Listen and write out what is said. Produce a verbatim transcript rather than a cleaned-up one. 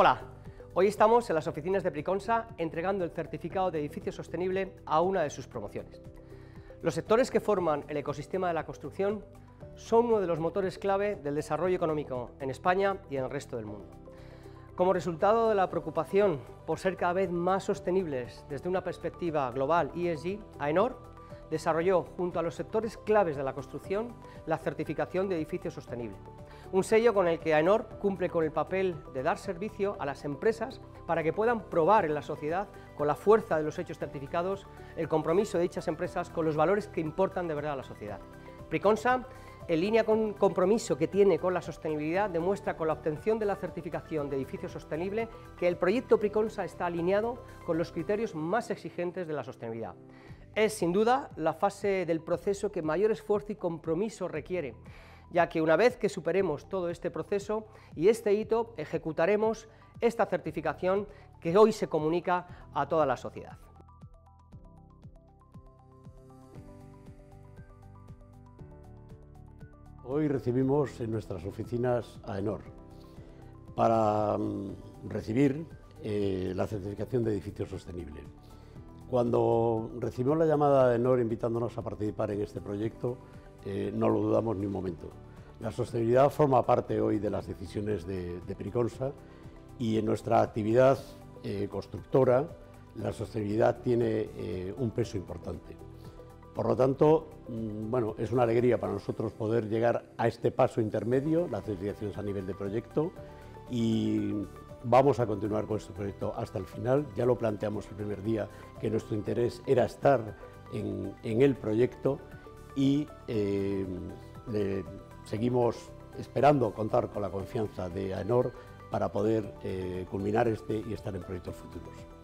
Hola, hoy estamos en las oficinas de Pryconsa entregando el certificado de edificio sostenible a una de sus promociones. Los sectores que forman el ecosistema de la construcción son uno de los motores clave del desarrollo económico en España y en el resto del mundo. Como resultado de la preocupación por ser cada vez más sostenibles desde una perspectiva global E S G, AENOR desarrolló junto a los sectores claves de la construcción la certificación de edificio sostenible, un sello con el que AENOR cumple con el papel de dar servicio a las empresas para que puedan probar en la sociedad, con la fuerza de los hechos certificados, el compromiso de dichas empresas con los valores que importan de verdad a la sociedad. Pryconsa, en línea con el compromiso que tiene con la sostenibilidad, demuestra con la obtención de la certificación de edificio sostenible que el proyecto Pryconsa está alineado con los criterios más exigentes de la sostenibilidad. Es, sin duda, la fase del proceso que mayor esfuerzo y compromiso requiere, ya que una vez que superemos todo este proceso y este hito, ejecutaremos esta certificación que hoy se comunica a toda la sociedad. Hoy recibimos en nuestras oficinas AENOR para recibir eh, la certificación de edificio sostenible. Cuando recibimos la llamada de AENOR invitándonos a participar en este proyecto, eh, no lo dudamos ni un momento. La sostenibilidad forma parte hoy de las decisiones de, de Pryconsa, y en nuestra actividad eh, constructora la sostenibilidad tiene eh, un peso importante. Por lo tanto, bueno, es una alegría para nosotros poder llegar a este paso intermedio, la certificación es a nivel de proyecto, y vamos a continuar con este proyecto hasta el final. Ya lo planteamos el primer día, que nuestro interés era estar en, en el proyecto, y eh, le seguimos esperando contar con la confianza de AENOR para poder eh, culminar este y estar en proyectos futuros.